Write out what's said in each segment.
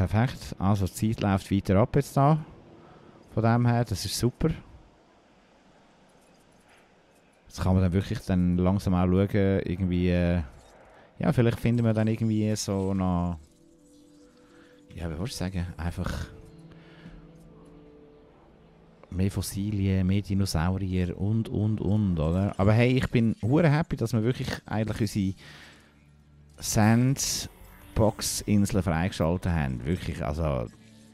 Perfekt. Also die Zeit läuft weiter ab jetzt da. Von dem her, das ist super. Jetzt kann man dann wirklich dann langsam auch schauen, irgendwie... ja, vielleicht finden wir dann irgendwie so noch... Ja, wie würdest du sagen? Einfach... mehr Fossilien, mehr Dinosaurier und, oder? Aber hey, ich bin hure happy, dass wir wirklich eigentlich unsere Sandbox-Inseln freigeschaltet haben. Wirklich, also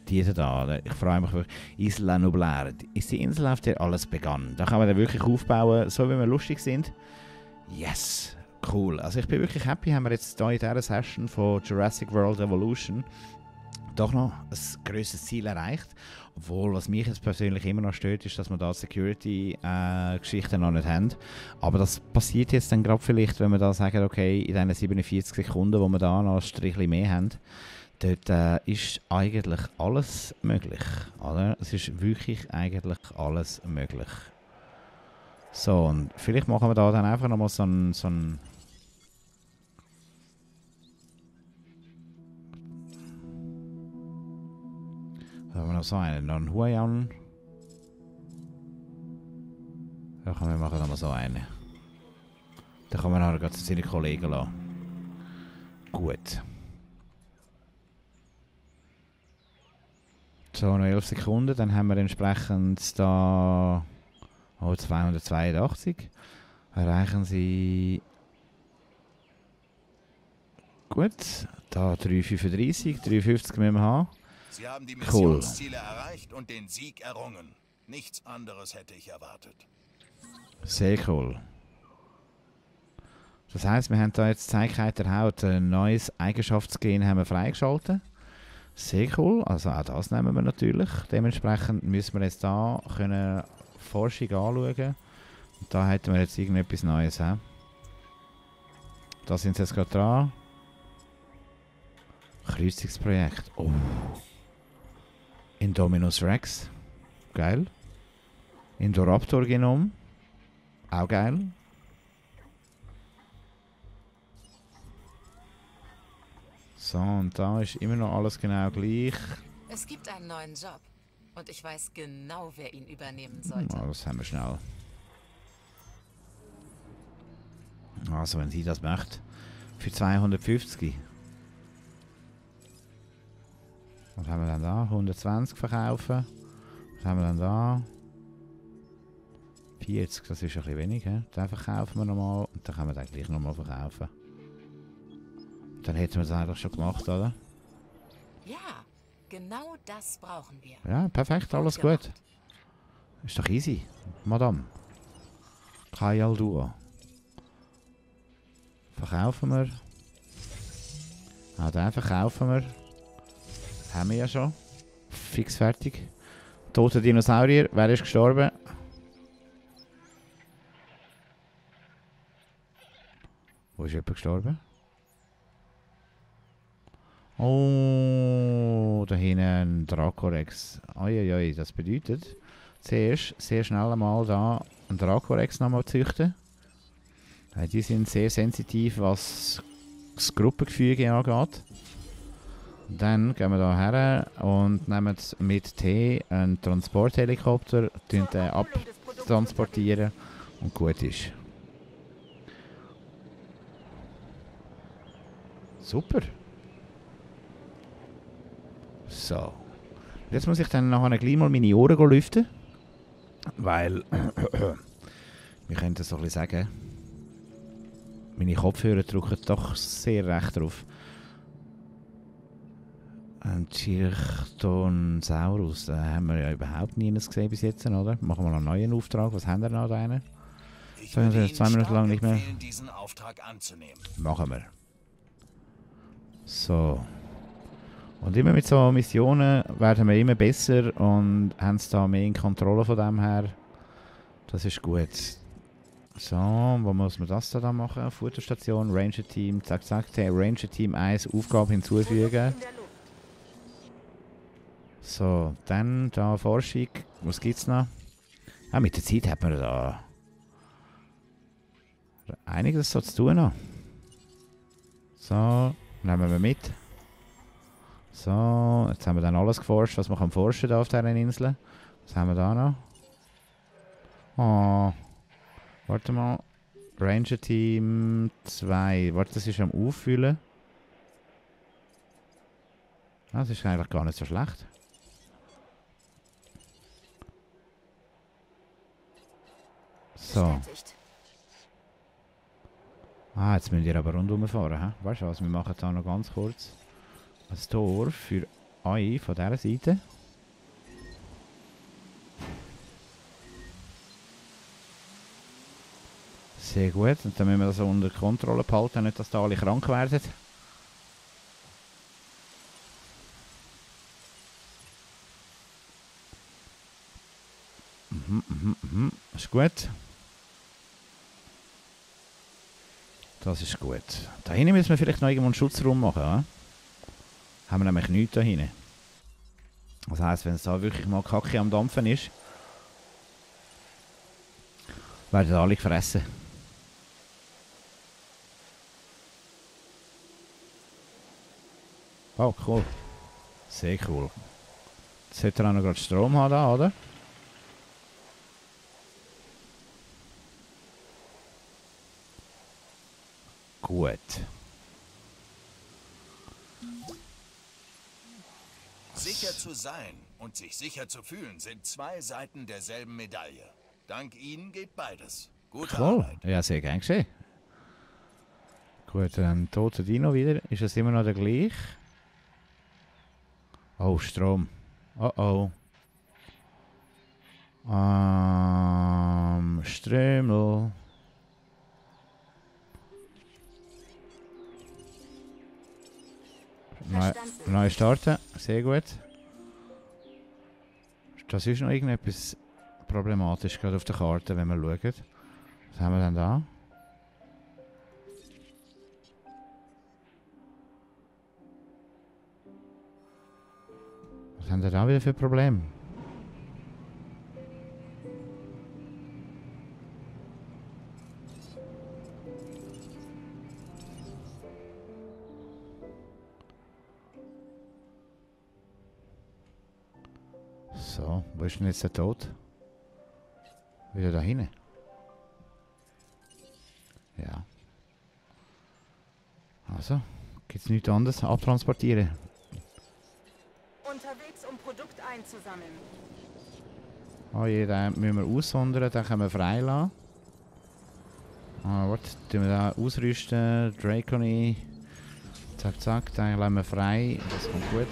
diese da, oder? Ich freue mich wirklich. Isla Nublar ist die Insel, auf der alles begann. Da kann man dann wirklich aufbauen, so wie wir lustig sind. Yes, cool. Also ich bin wirklich happy, haben wir jetzt hier in dieser Session von Jurassic World Evolution doch noch ein grösseres Ziel erreicht. Obwohl, was mich jetzt persönlich immer noch stört, ist, dass wir da Security-Geschichten noch nicht haben. Aber das passiert jetzt dann gerade vielleicht, wenn wir da sagen, okay, in diesen 47 Sekunden, wo wir da noch ein Strichchen mehr haben, dort ist eigentlich alles möglich, oder? Es ist wirklich eigentlich alles möglich. So, und vielleicht machen wir da dann einfach nochmal so ein... Da haben wir noch so einen, noch einen Huayan. Da können wir machen nochmal so einen. Da können wir nachher zu seinen Kollegen lassen. Gut. So, noch 11 Sekunden, dann haben wir entsprechend da... Oh, 282. Erreichen Sie... Gut, da 335, 350 müssen wir haben. Sie haben die Missionsziele erreicht und den Sieg errungen. Nichts anderes hätte ich erwartet. Sehr cool. Das heisst, wir haben da jetzt Zeigheit der Haut, ein neues Eigenschaftsgen haben wir freigeschaltet. Sehr cool, also auch das nehmen wir natürlich. Dementsprechend müssen wir jetzt da können Forschung anschauen. Und da hätten wir jetzt irgendetwas Neues. He? Da sind sie jetzt gerade dran. Kreuzungsprojekt. Oh. Indominus Rex. Geil. Indoraptor-Genom. Auch geil. So, und da ist immer noch alles genau gleich. Es gibt einen neuen Job. Und ich weiß genau, wer ihn übernehmen sollte. Oh, das haben wir schnell. Also, wenn sie das macht. Für 250. Was haben wir denn da? 120 verkaufen. Was haben wir denn da? 40, das ist ein bisschen wenig. He? Den verkaufen wir nochmal und dann können wir den gleich nochmal verkaufen. Dann hätten wir das eigentlich schon gemacht, oder? Ja, genau das brauchen wir. Ja, perfekt, alles gut. Ist doch easy, Madame. Kajal Duo. Verkaufen wir. Auch den verkaufen wir. Haben wir ja schon. Fix fertig. Tote Dinosaurier. Wer ist gestorben? Wo ist jemand gestorben? Oh, da hinten ein Dracorex. Uiuiui, das bedeutet, zuerst sehr schnell einmal da einen Dracorex nochmal züchten. Die sind sehr sensitiv, was das Gruppengefüge angeht. Dann gehen wir hier her und nehmen mit T einen Transporthelikopter, tun den abtransportieren und gut ist. Super! So. Jetzt muss ich dann nachher gleich mal meine Ohren lüften. Weil, wir können das so ein bisschen sagen, meine Kopfhörer drücken doch sehr recht drauf. Ein Tirchtonsaurus, den haben wir ja überhaupt nie gesehen bis jetzt, oder? Machen wir noch einen neuen Auftrag, was haben wir noch da einen? Ich würde Ihnen 2 Minuten lang nicht mehr. Diesen Auftrag anzunehmen. Machen wir. So. Und immer mit so Missionen werden wir immer besser und haben es da mehr in Kontrolle von dem her. Das ist gut. So, wo muss man das da machen? Futterstation, Ranger Team, zack, zack, der Ranger Team 1 Aufgabe hinzufügen. So, dann da Forschung. Was gibt's noch? Ah, mit der Zeit hat man da einiges so zu tun noch. So, nehmen wir mit. So, jetzt haben wir dann alles geforscht, was man forschen kann auf dieser Insel. Was haben wir da noch? Oh, warte mal. Ranger Team 2. Warte, das ist am Auffüllen. Das ist eigentlich gar nicht so schlecht. So. Ah, jetzt müssen wir aber rundherum fahren. He? Weißt du was, wir machen da noch ganz kurz ein Tor für euch von dieser Seite. Sehr gut, und dann müssen wir das unter Kontrolle behalten, nicht dass da alle krank werden. Ist gut. Das ist gut. Da hinten müssen wir vielleicht noch irgendwo einen Schutzraum machen. Ja? Haben wir nämlich nichts da hinten. Das heisst, wenn es da wirklich mal Kacke am Dampfen ist, werden alle gefressen. Oh, cool. Sehr cool. Jetzt sollte er auch noch gerade Strom haben, da, oder? Gut. Sicher zu sein und sich sicher zu fühlen sind zwei Seiten derselben Medaille. Dank Ihnen geht beides. Gute Arbeit. Ja, sehr gern geschehen. Gut, ein toter Dino wieder. Ist das immer noch der gleiche? Oh, Strom. Oh oh. Strömel. Neu starten, sehr gut. Das ist noch irgendetwas problematisch, gerade auf der Karte, wenn wir schauen. Was haben wir denn da? Was haben wir da wieder für Probleme? So, wo ist denn jetzt der Tod? Wieder da hinten. Ja. Also, gibt es nichts anderes? Abtransportieren. Unterwegs, um Produkt einzusammeln. Oh je, den müssen wir aussondern, den können wir freilassen. Ah, warte, tun wir da ausrüsten. Draconi. Zack, zack, den lassen wir frei. Das kommt gut.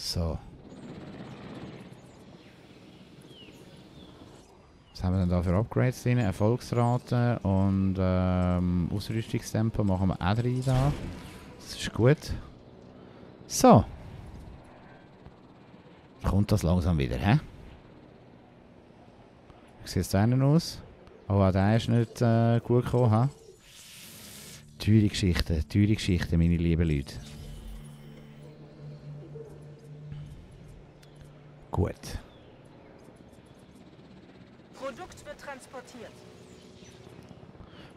So. Was haben wir denn da für Upgrades drin? Erfolgsrate und Ausrüstungstempo machen wir auch drin da. Das ist gut. So. Kommt das langsam wieder, hä? Wie sieht es da hinten aus? Oh, auch der ist nicht gut gekommen, hä? Teure Geschichte, meine lieben Leute. Gut. Produkt wird transportiert.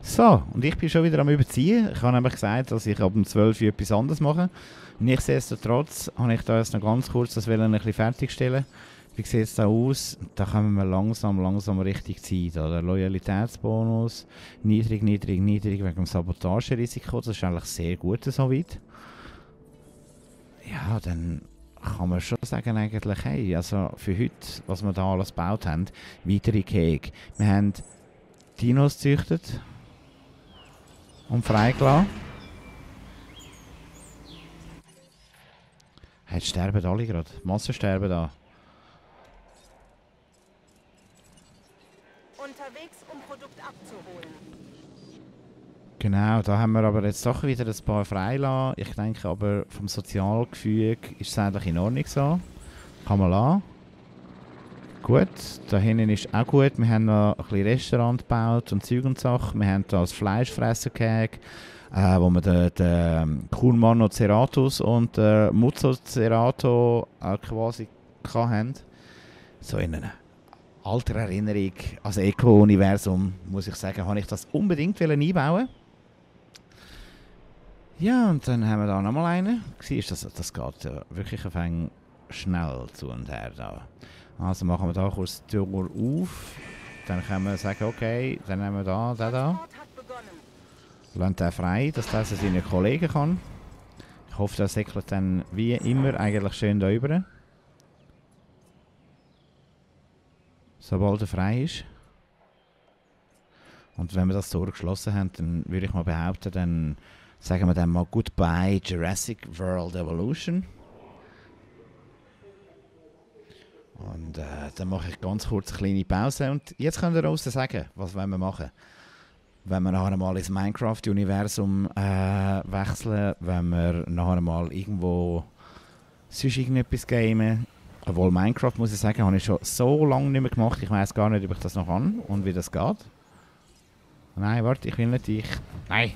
So, und ich bin schon wieder am Überziehen. Ich habe nämlich gesagt, dass ich ab dem 12 Uhr etwas anderes mache. Nichtsdestotrotz habe ich da jetzt noch ganz kurz das Willen ein bisschen fertigstellen. Wie sieht es da aus? Da kommen wir langsam richtig Zeit. Oder? Loyalitätsbonus, niedrig wegen dem Sabotagerisiko. Das ist eigentlich sehr gut soweit. Ja, dann kann man schon sagen, eigentlich, hey, also für heute, was wir da alles gebaut haben, weitere Keg. Wir haben Dinos gezüchtet und freigelassen. Jetzt sterben alle gerade. Massensterben da. Unterwegs, um Produkt abzuholen. Genau, da haben wir aber jetzt doch wieder ein paar freilassen. Ich denke aber, vom Sozialgefüge ist es eigentlich in Ordnung so. Kann man lassen. Gut, da hinten ist auch gut. Wir haben noch ein bisschen Restaurant gebaut und Zeug und Sachen. Wir haben da das Fleischfressen gehabt, wo wir den Curmano Ceratus und den Muzzo Cerato quasi hatten. So innen. Alter Erinnerung ans Eco-Universum, muss ich sagen, habe ich das unbedingt einbauen wollen. Ja, und dann haben wir da nochmal einen. Siehst du, das geht ja wirklich ein wenig schnell zu und her da. Also machen wir da kurz die Tür auf. Dann können wir sagen, okay, dann nehmen wir da, da. Lassen den frei, dass der seine Kollegen kann. Ich hoffe, der säckelt dann wie immer eigentlich schön da rüber. Sobald er frei ist. Und wenn wir das Tor geschlossen haben, dann würde ich mal behaupten, dann sagen wir dann mal Goodbye Jurassic World Evolution. Und dann mache ich ganz kurz eine kleine Pause. Und jetzt könnt ihr uns sagen, was wollen wir machen. Wenn wir nachher mal ins Minecraft-Universum wechseln, wenn wir nachher mal irgendwo sonst irgendetwas gamen. Obwohl Minecraft, muss ich sagen, habe ich schon so lange nicht mehr gemacht. Ich weiß gar nicht, ob ich das noch kann und wie das geht. Nein, warte, ich will nicht dich. Nein!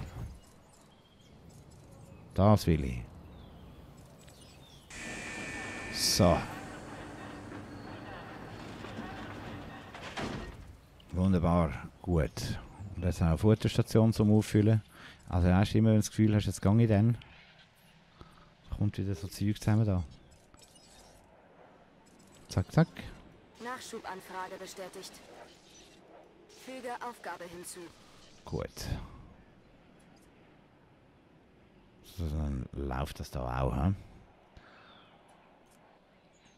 Das will ich. So. Wunderbar, gut. Und jetzt haben wir eine Futterstation zum Auffüllen. Also erst immer, wenn du das Gefühl hast, jetzt gehe ich dann. Kommt wieder so Zeug zusammen da. Zack, zack. Nachschubanfrage bestätigt. Füge Aufgabe hinzu. Gut. So, dann läuft das da auch, he?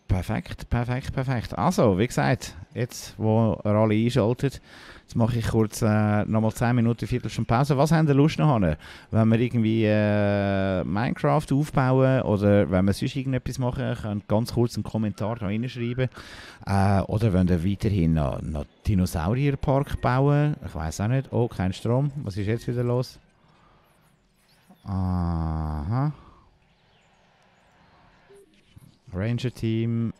Perfekt, perfekt, perfekt. Also, wie gesagt, jetzt, wo ihr alle einschaltet, jetzt mache ich kurz nochmal 10 Minuten, Viertelstunde Pause. Was habt ihr Lust noch? Wenn wir irgendwie Minecraft aufbauen oder wenn wir sonst irgendetwas machen, könnt ganz kurz einen Kommentar da reinschreiben. Oder wenn ihr weiterhin noch Dinosaurierpark bauen, ich weiß auch nicht. Oh, kein Strom. Was ist jetzt wieder los? Aha. Ranger Team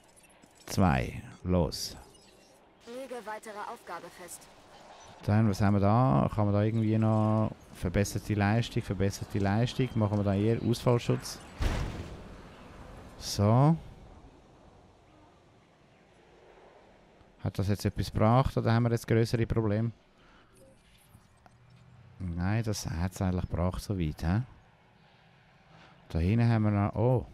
2. Los. Lege weitere Aufgabe fest. Dann, was haben wir da? Kann man da irgendwie noch verbesserte Leistung. Machen wir da hier Ausfallschutz. So. Hat das jetzt etwas gebracht oder haben wir jetzt größere Probleme? Nein, das hat es eigentlich gebracht so weit. He? Da hinten haben wir noch... Oh.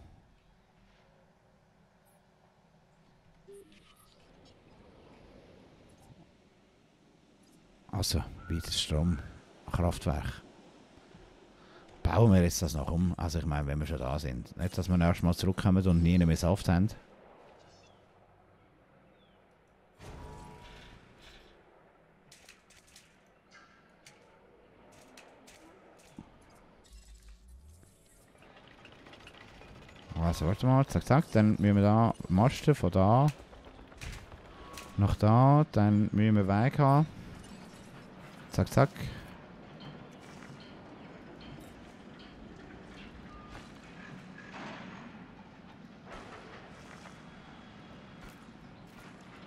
Also, weiter Stromkraftwerk. Bauen wir jetzt das noch um? Also ich meine, wenn wir schon da sind. Nicht, dass wir erst mal zurückkommen und nie mehr Saft haben. Also, warte mal, zack, zack. Dann müssen wir da Masten von da nach da. Dann müssen wir Weg haben. Zack, zack.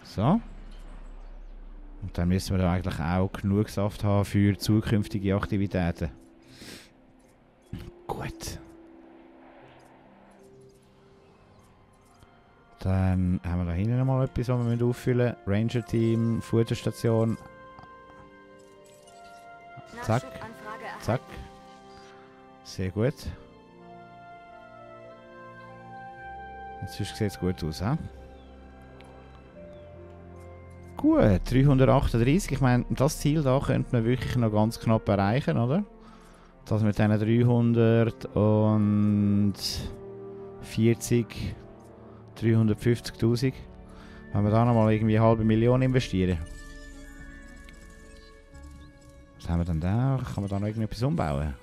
So. Und dann müssen wir da eigentlich auch genug Saft haben für zukünftige Aktivitäten. Gut. Dann haben wir da hinten nochmal etwas, was wir auffüllen müssen. Ranger Team, Futterstation. Zack, zack. Sehr gut. Und sonst sieht es gut aus, he? Gut, 338. Ich meine, das Ziel da könnte man wirklich noch ganz knapp erreichen, oder? Dass wir dann 340, 350'000, wenn wir da nochmal irgendwie eine halbe Million investieren. Was haben wir denn da? Kann man da noch irgendetwas umbauen?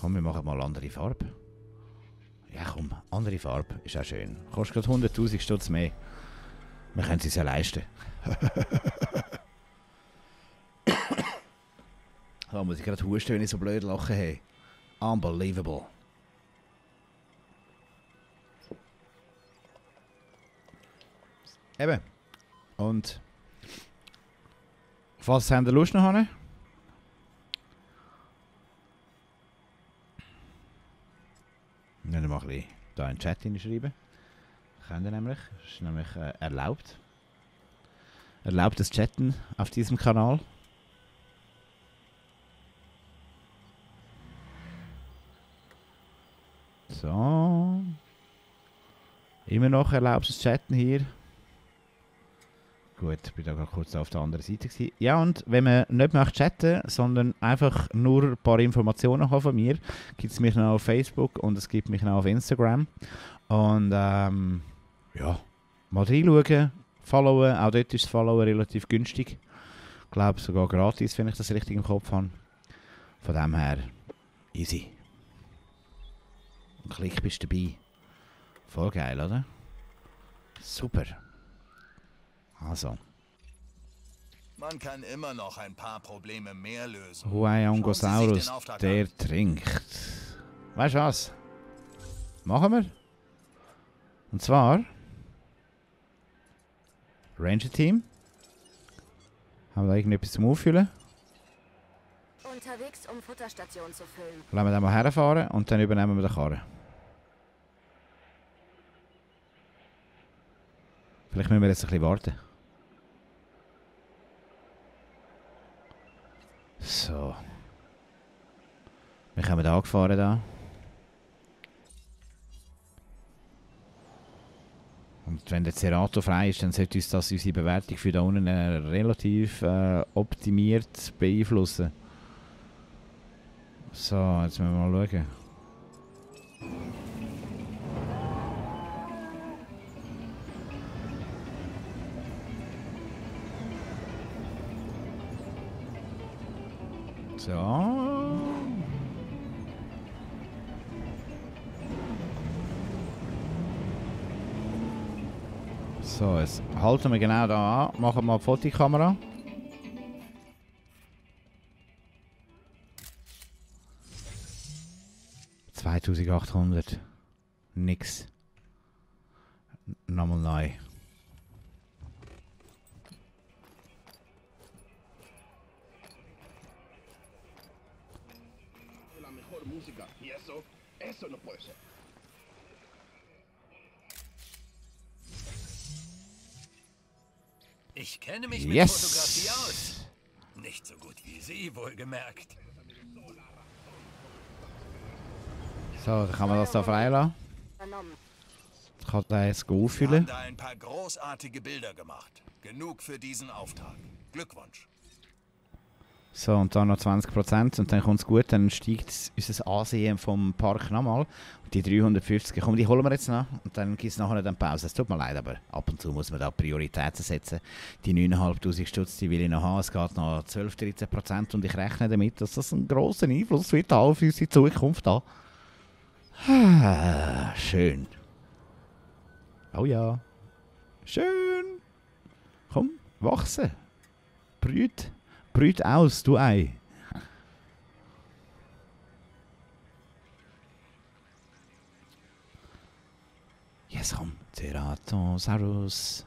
Komm, wir machen mal andere Farbe. Ja komm, andere Farbe ist auch schön. Kostet gerade 100'000 Stutz mehr. Wir können es uns ja leisten. Da muss ich gerade husten, wenn ich so blöd lachen habe. Unbelievable. Eben. Und was haben wir Lust noch? Dann mal ein bisschen da in den Chat hineinschreiben. Können nämlich. Das ist nämlich erlaubt. erlaubtes Chatten auf diesem Kanal. So. Immer noch erlaubtes Chatten hier. Gut, ich bin da gerade kurz auf der anderen Seite gewesen. Ja, und wenn man nicht mehr chatten, sondern einfach nur ein paar Informationen haben von mir, gibt es mich noch auf Facebook und es gibt mich noch auf Instagram. Und ja, mal reinschauen, followen, auch dort ist das Followen relativ günstig. Ich glaube sogar gratis, wenn ich das richtig im Kopf habe. Von dem her, easy. Ein Klick bist du dabei. Voll geil, oder? Super. Also. Man kann immer noch ein paar Probleme mehr lösen. Huayangosaurus, der trinkt. Weißt du was? Machen wir. Und zwar Ranger Team. Haben wir da irgendetwas zum Auffüllen? Unterwegs, um Futterstationen zu füllen. Lassen wir da mal herfahren und dann übernehmen wir den Karren. Vielleicht müssen wir jetzt ein bisschen warten. So. Wir kommen da angefahren da. Und wenn der Cerato frei ist, dann sollte uns das unsere Bewertung für da unten relativ optimiert beeinflussen. So, jetzt müssen wir mal schauen. So. So, jetzt halten wir genau da an, machen mal die Fotokamera. $2800. Nix. Nochmal neu. Ich kenne mich mit Fotografie aus. Nicht so gut wie Sie, wohlgemerkt. So, dann kann man das da freilassen. Ich kann da jetzt gut auffüllen. Ich habe da ein paar großartige Bilder gemacht. Genug für diesen Auftrag. Glückwunsch. So, und dann noch 20% und dann kommt es gut, dann steigt unser Ansehen vom Park nochmal. Die 350, komm, die holen wir jetzt noch und dann gibt es nachher eine Pause. Es tut mir leid, aber ab und zu muss man da Prioritäten setzen. Die 9.500 Stutz, die will ich noch haben, es geht noch 12–13% und ich rechne damit, dass das einen grossen Einfluss wird haben auf unsere Zukunft da. Ah, schön. Oh ja. Schön. Komm, wachsen. Brüt. Brüt aus, du Ei. Jetzt komm, Teratosaurus.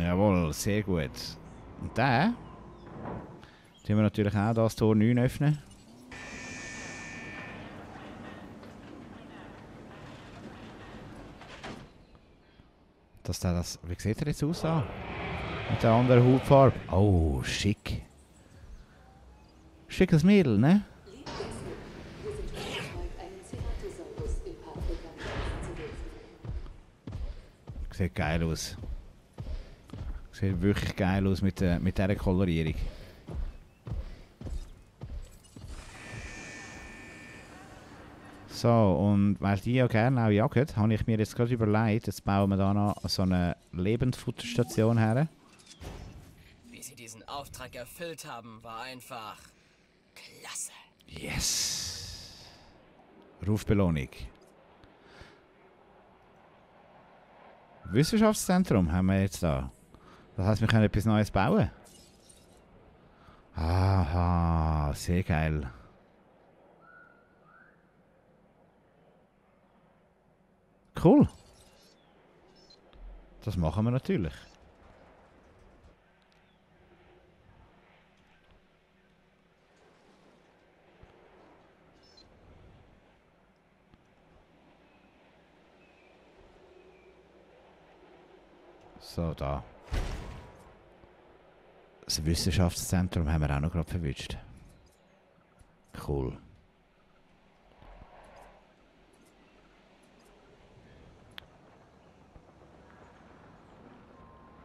Jawohl, sehr gut. Und da tun wir natürlich auch das Tor 9 öffnen. Dass der das, wie sieht er jetzt aus? Mit der anderen Hautfarbe. Oh, schick. Schickes Mädel, ne? Sieht geil aus. Sieht wirklich geil aus mit dieser Kolorierung. So, und weil die ja gerne auch jagen, habe ich mir jetzt gerade überlegt, jetzt bauen wir da noch so eine Lebendfutterstation her. Wie sie diesen Auftrag erfüllt haben, war einfach klasse. Yes! Rufbelohnung. Wissenschaftszentrum haben wir jetzt da. Das heisst, wir können etwas Neues bauen. Aha, sehr geil. Cool. Das machen wir natürlich. So, da. Das Wissenschaftszentrum haben wir auch noch gerade verwischt. Cool.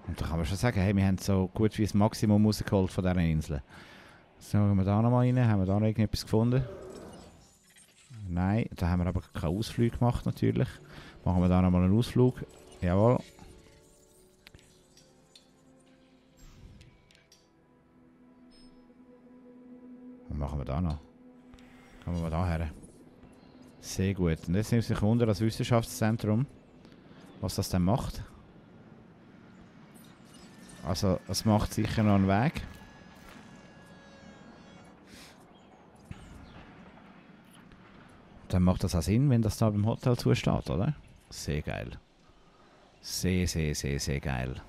Und da kann man schon sagen, hey, wir haben so gut wie das Maximum rausgeholt von dieser Insel. Schauen wir da nochmal rein. Haben wir da noch irgendetwas gefunden? Nein, da haben wir aber keinen Ausflug gemacht, natürlich. Machen wir da nochmal einen Ausflug. Jawohl. Was machen wir da noch? Kommen wir da her. Sehr gut. Und jetzt nimmt sich wunder das Wissenschaftszentrum, was das denn macht. Also, es macht sicher noch einen Weg. Dann macht das auch Sinn, wenn das da beim Hotel zusteht, oder? Sehr geil. Sehr, sehr, sehr, sehr geil.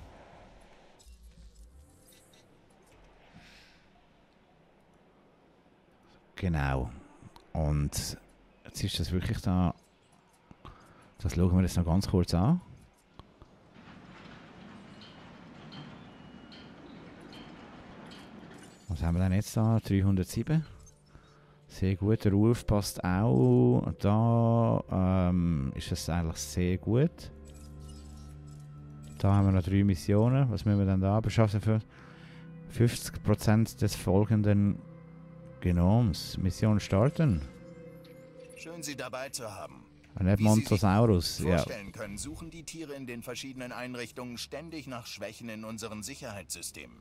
Genau. Und jetzt ist das wirklich da... Das schauen wir jetzt noch ganz kurz an. Was haben wir denn jetzt da? 307. Sehr gut, der Ruf passt auch. Da ist es eigentlich sehr gut. Da haben wir noch 3 Missionen. Was müssen wir denn da beschaffen für 50% des folgenden Genoms? Mission starten. Schön, Sie dabei zu haben. Ein Montosaurus. Wie Sie sich vorstellen können, suchen die Tiere in den verschiedenen Einrichtungen ständig nach Schwächen in unseren Sicherheitssystemen.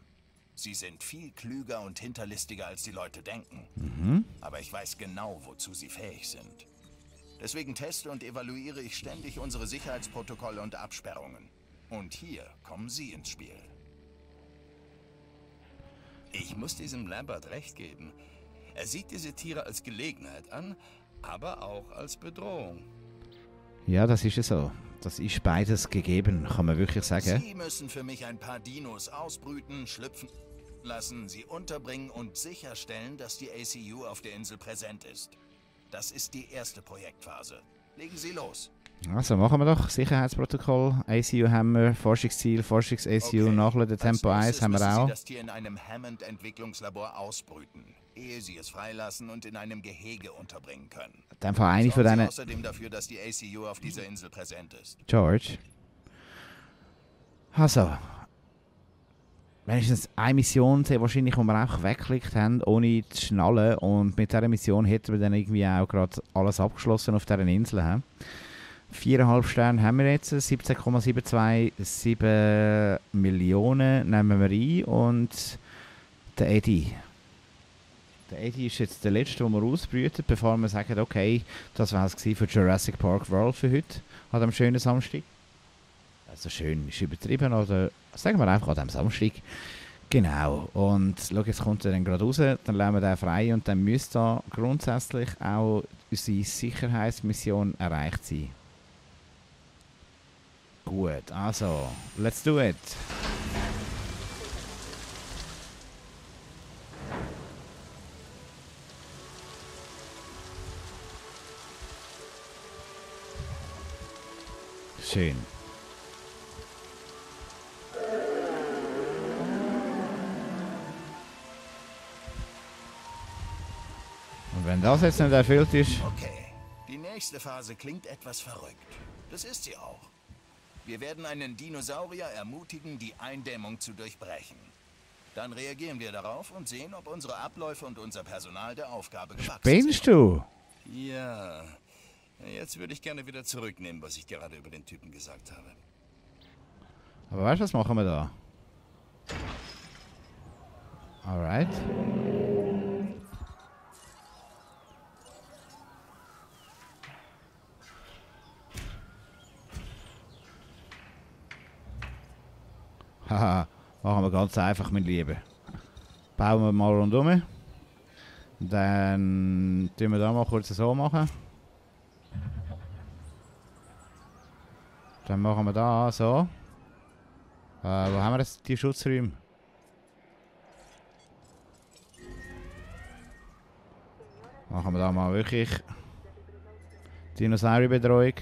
Sie sind viel klüger und hinterlistiger, als die Leute denken. Aber ich weiß genau, wozu sie fähig sind. Deswegen teste und evaluiere ich ständig unsere Sicherheitsprotokolle und Absperrungen. Und hier kommen Sie ins Spiel. Ich muss diesem Lambert recht geben. Er sieht diese Tiere als Gelegenheit an, aber auch als Bedrohung. Ja, das ist es so. Das ist beides gegeben, kann man wirklich sagen. Sie müssen für mich ein paar Dinos ausbrüten, schlüpfen lassen, sie unterbringen und sicherstellen, dass die ACU auf der Insel präsent ist. Das ist die erste Projektphase. Legen Sie los. Also machen wir doch. Sicherheitsprotokoll, ACU haben wir, Forschungsziel, Forschungs-ACU, okay. Nachladen, Tempo 1 haben wir auch. Sie das Tier in einem Hammond-Entwicklungslabor ausbrüten, ehe Sie es freilassen und in einem Gehege unterbringen können. Dann vereine ich für deine... außerdem dafür, dass die ACU auf dieser Insel präsent ist. George. Also. Wenigstens eine Mission, sehr wahrscheinlich, die wir einfach weggeklickt haben, ohne zu schnallen. Und mit dieser Mission hätten wir dann irgendwie auch gerade alles abgeschlossen auf dieser Insel. He? 4,5 Sterne haben wir jetzt, 17,727 Millionen nehmen wir ein und der Eddie. Der Eddie ist jetzt der letzte, den wir ausbrüten, bevor wir sagen, okay, das war es für Jurassic Park World für heute, an diesem schönen Samstag. Also schön ist übertrieben, oder sagen wir einfach an diesem Samstag. Genau, und schau, jetzt kommt er dann gerade raus, dann lassen wir den frei und dann müsste da grundsätzlich auch unsere Sicherheitsmission erreicht sein. Gut, also, let's do it! Schön. Und wenn das jetzt nicht erfüllt ist... Okay, die nächste Phase klingt etwas verrückt. Das ist sie auch. Wir werden einen Dinosaurier ermutigen, die Eindämmung zu durchbrechen. Dann reagieren wir darauf und sehen, ob unsere Abläufe und unser Personal der Aufgabe gewachsen sind. Spinnst du? Ja. Jetzt würde ich gerne wieder zurücknehmen, was ich gerade über den Typen gesagt habe. Aber weißt du, was machen wir da? Alright. Haha, machen wir ganz einfach, mein Lieber. Bauen wir mal rundum. Dann tun wir da mal kurz so machen. Dann machen wir da so. Wo haben wir das, die Schutzräume? Machen wir da mal wirklich Dinosaurierbetreuung.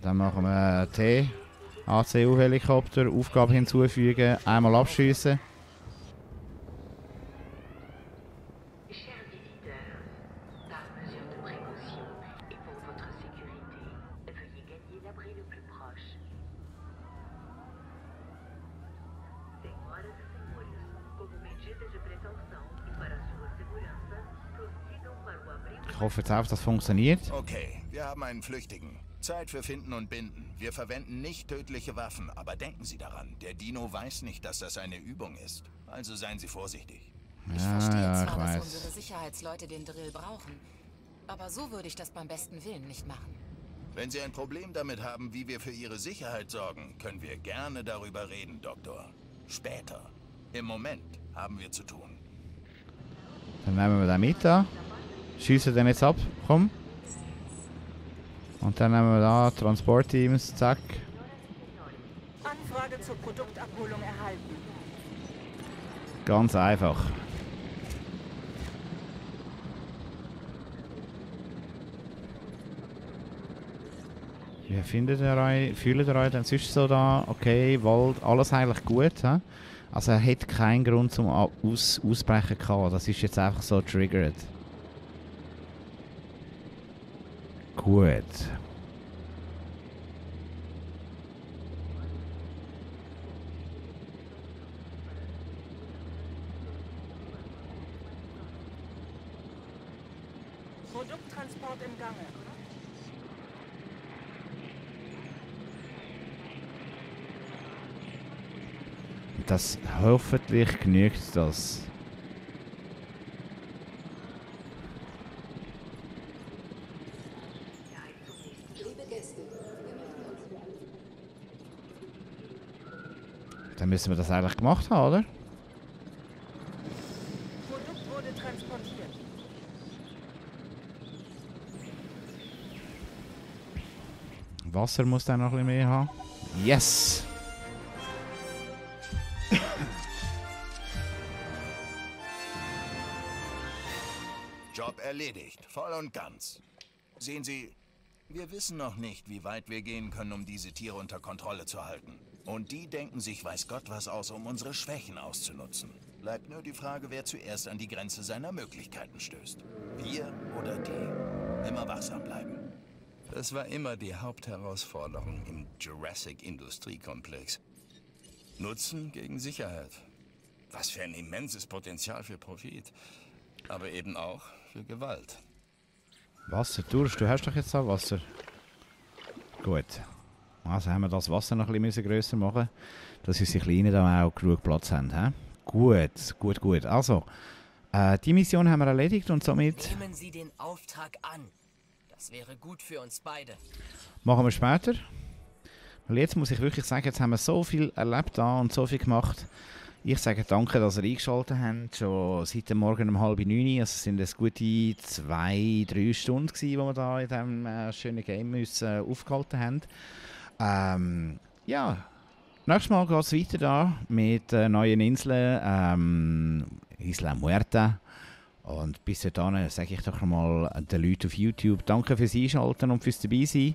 Dann machen wir Tee. ACU-Helikopter, Aufgabe hinzufügen, einmal abschiessen. Ich hoffe jetzt auch, dass das funktioniert. Okay, wir haben einen Flüchtigen. Zeit für Finden und Binden. Wir verwenden nicht tödliche Waffen, aber denken Sie daran, der Dino weiß nicht, dass das eine Übung ist. Also seien Sie vorsichtig. Ja, ich verstehe zwar, dass unsere Sicherheitsleute den Drill brauchen, aber so würde ich das beim besten Willen nicht machen. Wenn Sie ein Problem damit haben, wie wir für Ihre Sicherheit sorgen, können wir gerne darüber reden, Doktor. Später. Im Moment haben wir zu tun. Dann nehmen wir da mit da. Schießen den jetzt ab, komm. Und dann nehmen wir da Transportteams, zack. Anfrage zur Produktabholung erhalten. Ganz einfach. Wie findet ihr euch, fühlt ihr euch denn sonst so da? Okay, Wald, alles eigentlich gut. He? Also er hätte keinen Grund zum Ausbrechen gehabt. Das ist jetzt einfach so triggered. Gut. Produkttransport im Gange. Das hoffentlich genügt das. Dann müssen wir das eigentlich gemacht haben, oder? Produkt wurde transportiert. Wasser muss dann noch ein bisschen mehr haben. Yes! Job erledigt, voll und ganz. Sehen Sie, wir wissen noch nicht, wie weit wir gehen können, um diese Tiere unter Kontrolle zu halten. Und die denken sich weiß Gott was aus, um unsere Schwächen auszunutzen. Bleibt nur die Frage, wer zuerst an die Grenze seiner Möglichkeiten stößt. Wir oder die. Immer wachsam bleiben. Das war immer die Hauptherausforderung im Jurassic-Industriekomplex. Nutzen gegen Sicherheit. Was für ein immenses Potenzial für Profit. Aber eben auch für Gewalt. Wasser, du hast doch jetzt auch Wasser. Gut. Also haben wir das Wasser noch ein bisschen grösser machen müssen, dass unsere Kleinen da auch genug Platz haben. He? Gut, gut, gut. Also, die Mission haben wir erledigt und somit... Nehmen Sie den Auftrag an. Das wäre gut für uns beide. Machen wir später. Weil jetzt muss ich wirklich sagen, jetzt haben wir so viel erlebt da und so viel gemacht. Ich sage danke, dass ihr eingeschaltet habt. Schon seit dem Morgen um 8:30. Es sind es gute 2-3 Stunden, die wir da in diesem schönen Game uns aufgehalten haben. Ja, nächstes Mal geht es weiter da mit neuen Inseln, Isla Muerta. Und bis dahin sage ich doch mal den Leuten auf YouTube, danke fürs Einschalten und fürs Dabeisein.